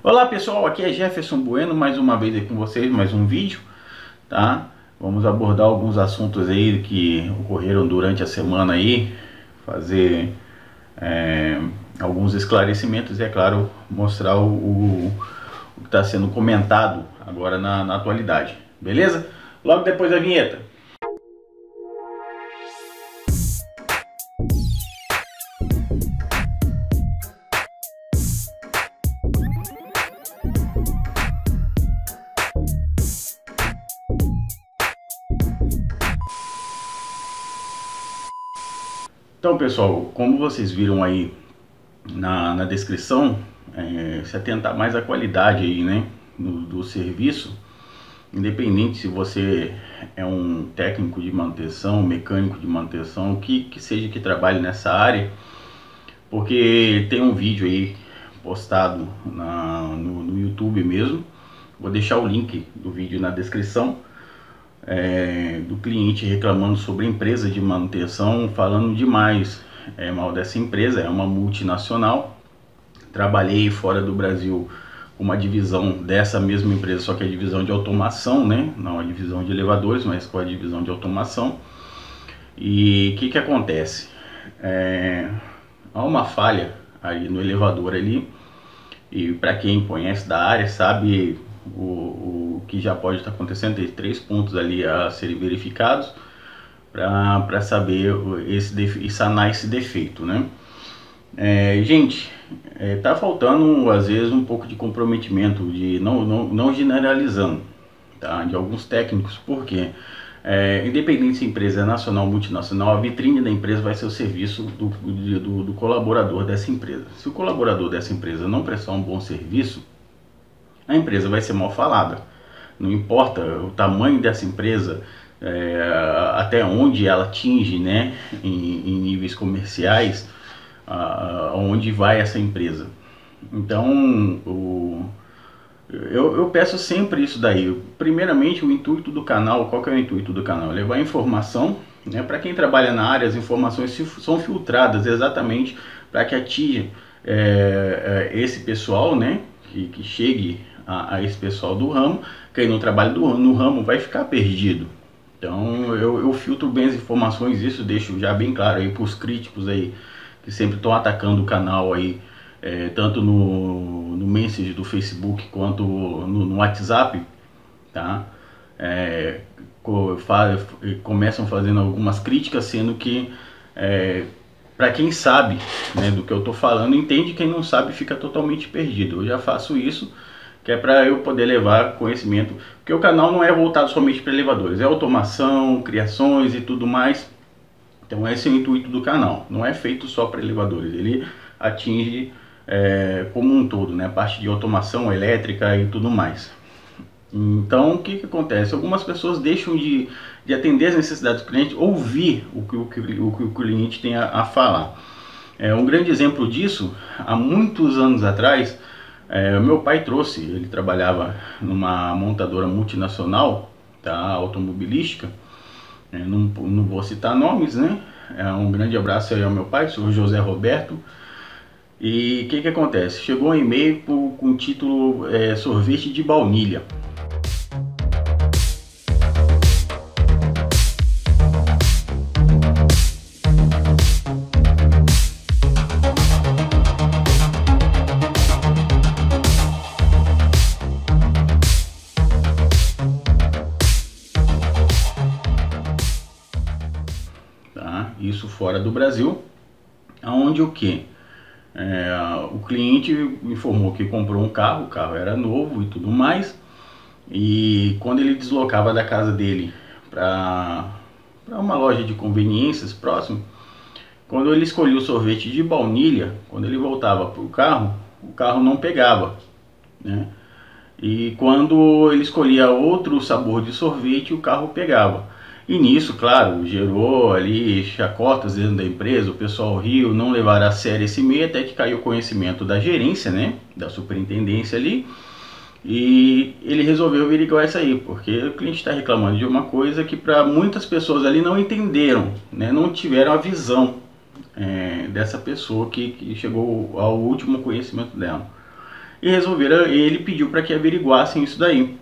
Olá pessoal, aqui é Jefferson Bueno, mais uma vez aí com vocês, mais um vídeo, tá? Vamos abordar alguns assuntos aí que ocorreram durante a semana aí, fazer alguns esclarecimentos e, é claro, mostrar o que está sendo comentado agora na atualidade, beleza? Logo depois da vinheta. Então pessoal, como vocês viram aí na descrição, se atentar mais à qualidade aí, né, do serviço, independente se você é um técnico de manutenção, mecânico de manutenção, que seja que trabalhe nessa área, porque tem um vídeo aí postado no YouTube mesmo, vou deixar o link do vídeo na descrição, do cliente reclamando sobre a empresa de manutenção, falando demais mal dessa empresa. É uma multinacional, trabalhei fora do Brasil com uma divisão dessa mesma empresa, só que a divisão de automação, né? Não a divisão de elevadores, mas com a divisão de automação. E o que acontece? Há uma falha ali no elevador ali, e para quem conhece da área sabe o que já pode estar acontecendo. Tem três pontos ali a serem verificados para saber e sanar esse defeito, né? Gente, tá faltando às vezes um pouco de comprometimento, de não generalizando, tá? De alguns técnicos, porque independente se a empresa é nacional ou multinacional, a vitrine da empresa vai ser o serviço do colaborador dessa empresa. Se o colaborador dessa empresa não prestar um bom serviço, a empresa vai ser mal falada. Não importa o tamanho dessa empresa, até onde ela atinge, né, em níveis comerciais, aonde vai essa empresa. Então, eu peço sempre isso daí. Primeiramente, o intuito do canal, qual que é o intuito do canal? Levar informação, né, para quem trabalha na área. As informações são filtradas exatamente para que atinja esse pessoal, né, que chegue a esse pessoal do ramo. Quem não trabalha no ramo vai ficar perdido. Então eu filtro bem as informações, isso deixo já bem claro aí para os críticos aí que sempre estão atacando o canal aí, tanto no message do Facebook quanto no WhatsApp, tá? Começam fazendo algumas críticas, sendo que para quem sabe, né, do que eu tô falando, entende. Quem não sabe fica totalmente perdido. Eu já faço isso, que é para eu poder levar conhecimento, porque o canal não é voltado somente para elevadores, é automação, criações e tudo mais. Então esse é o intuito do canal, não é feito só para elevadores, ele atinge como um todo, né, a parte de automação elétrica e tudo mais. Então o que acontece? Algumas pessoas deixam de atender as necessidades do cliente, ouvir o que o cliente tem a falar. Um grande exemplo disso, há muitos anos atrás, meu pai trouxe, ele trabalhava numa montadora multinacional, tá, automobilística, não vou citar nomes, né? Um grande abraço aí ao meu pai, sou José Roberto. E o que acontece? Chegou um e-mail com o título sorvete de baunilha. Isso fora do Brasil, aonde o que? O cliente informou que comprou um carro, o carro era novo e tudo mais, e quando ele deslocava da casa dele para uma loja de conveniências próximo, quando ele escolheu o sorvete de baunilha, quando ele voltava para o carro não pegava, né? E quando ele escolhia outro sabor de sorvete, o carro pegava. E nisso, claro, gerou ali chacotas dentro da empresa, o pessoal riu, não levaram a sério esse meio, até que caiu o conhecimento da gerência, né, da superintendência ali, e ele resolveu averiguar isso aí, porque o cliente está reclamando de uma coisa que para muitas pessoas ali não entenderam, né, não tiveram a visão dessa pessoa que chegou ao último conhecimento dela. e resolveram, ele pediu para que averiguassem isso daí.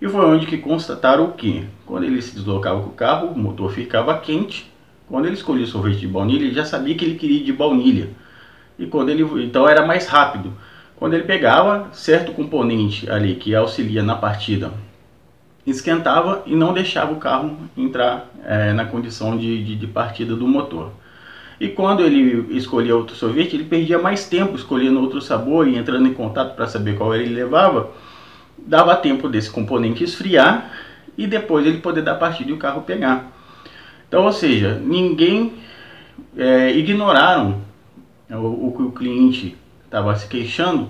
E foi onde que constataram que, quando ele se deslocava com o carro, o motor ficava quente. Quando ele escolhia o sorvete de baunilha, ele já sabia que ele queria ir de baunilha. E quando ele, então era mais rápido. Quando ele pegava certo componente ali que auxilia na partida, esquentava e não deixava o carro entrar na condição de partida do motor. E quando ele escolhia outro sorvete, ele perdia mais tempo escolhendo outro sabor e entrando em contato para saber qual ele levava. Dava tempo desse componente esfriar e depois ele poder dar partida e o carro pegar. Então, ou seja, ninguém ignoraram o que o cliente estava se queixando,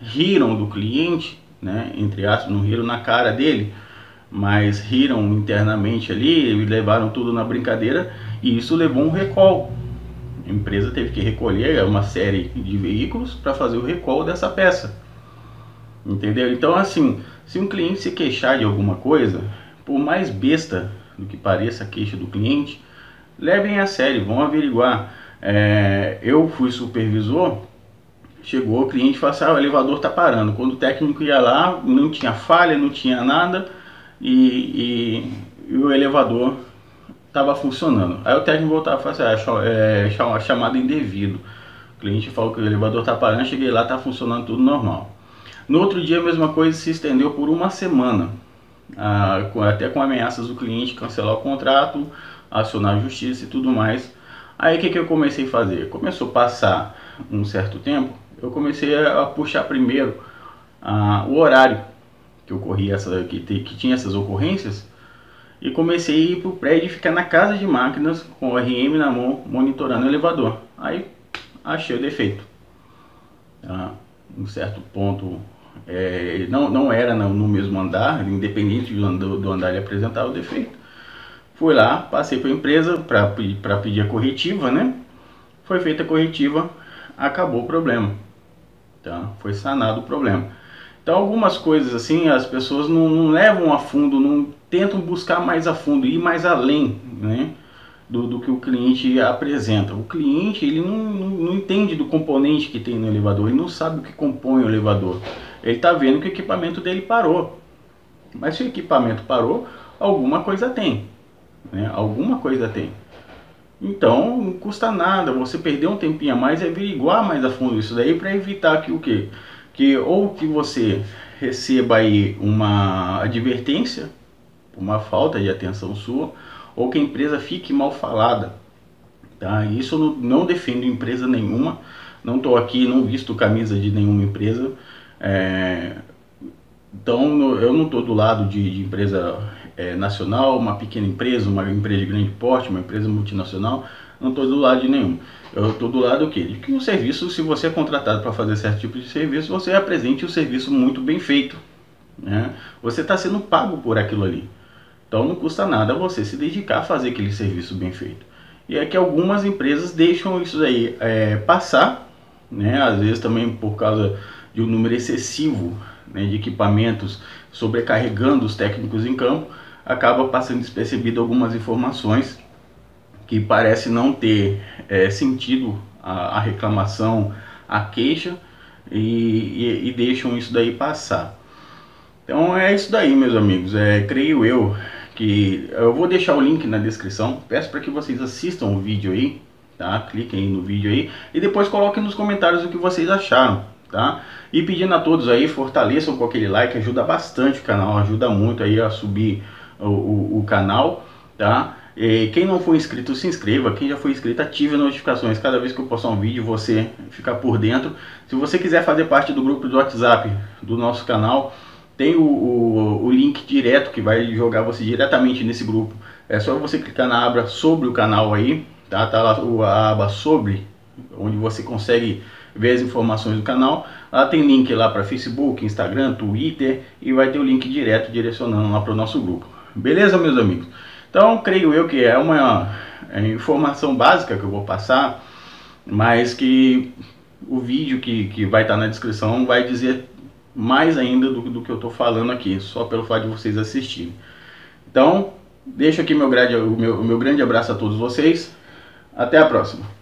riram do cliente, né, entre aspas, não riram na cara dele, mas riram internamente ali, levaram tudo na brincadeira e isso levou um recall. A empresa teve que recolher uma série de veículos para fazer o recall dessa peça, entendeu? Então, assim, se um cliente se queixar de alguma coisa, por mais besta do que pareça a queixa do cliente, levem a sério, vão averiguar. Eu fui supervisor, chegou o cliente e falou assim: ah, o elevador está parando. Quando o técnico ia lá, não tinha falha, não tinha nada, e o elevador estava funcionando. Aí o técnico voltava e falava assim: chamada indevido. O cliente falou que o elevador está parando, cheguei lá, está funcionando tudo normal. No outro dia a mesma coisa, se estendeu por uma semana, até com ameaças do cliente cancelar o contrato, acionar a justiça e tudo mais. Aí o que eu comecei a fazer? Começou a passar um certo tempo, eu comecei a puxar primeiro o horário que ocorria que tinha essas ocorrências, e comecei a ir para o prédio e ficar na casa de máquinas com o RM na mão, monitorando o elevador. Aí achei o defeito. Um certo ponto, não era no mesmo andar, independente do andar ele apresentava o defeito. Fui lá, passei para a empresa para pedir a corretiva, né? Foi feita a corretiva, acabou o problema, tá? Foi sanado o problema. Então, algumas coisas assim, as pessoas não levam a fundo, não tentam buscar mais a fundo, ir mais além, né, do que o cliente apresenta. O cliente, ele não entende do componente que tem no elevador, ele não sabe o que compõe o elevador. Ele está vendo que o equipamento dele parou, mas se o equipamento parou, alguma coisa tem, né? Alguma coisa tem. Então não custa nada você perder um tempinho a mais e averiguar mais a fundo isso daí, para evitar que o quê? Que ou que você receba aí uma advertência, uma falta de atenção sua, ou que a empresa fique mal falada, tá? Isso não defendo empresa nenhuma, não estou aqui, não visto camisa de nenhuma empresa, então eu não estou do lado de empresa nacional, uma pequena empresa, uma empresa de grande porte, uma empresa multinacional, não estou do lado de nenhum. Eu estou do lado do quê? De que um serviço, se você é contratado para fazer certo tipo de serviço, você apresente o serviço muito bem feito, né? Você está sendo pago por aquilo ali. Então não custa nada você se dedicar a fazer aquele serviço bem feito. E é que algumas empresas deixam isso aí passar, né? Às vezes também por causa de um número excessivo, né, de equipamentos, sobrecarregando os técnicos em campo, acaba passando despercebido algumas informações que parece não ter sentido a reclamação, a queixa, e deixam isso daí passar. Então é isso daí, meus amigos. Creio eu que eu vou deixar o link na descrição. Peço para que vocês assistam o vídeo aí, tá? Cliquem aí no vídeo aí e depois coloquem nos comentários o que vocês acharam, tá? E pedindo a todos aí, fortaleçam com aquele like, ajuda bastante o canal, ajuda muito aí a subir o canal, tá? E quem não for inscrito, se inscreva. Quem já foi inscrito, ative as notificações. Cada vez que eu postar um vídeo, você fica por dentro. Se você quiser fazer parte do grupo do WhatsApp do nosso canal, tem o link direto que vai jogar você diretamente nesse grupo. É só você clicar na aba sobre o canal aí, tá? Tá lá a aba sobre, onde você consegue ver as informações do canal. Lá tem link lá para Facebook, Instagram, Twitter, e vai ter o link direto direcionando lá para o nosso grupo. Beleza, meus amigos? Então, creio eu que é uma informação básica que eu vou passar, mas que o vídeo que vai estar na descrição vai dizer mais ainda do que eu estou falando aqui, só pelo fato de vocês assistirem. Então, deixo aqui meu grande abraço a todos vocês. Até a próxima!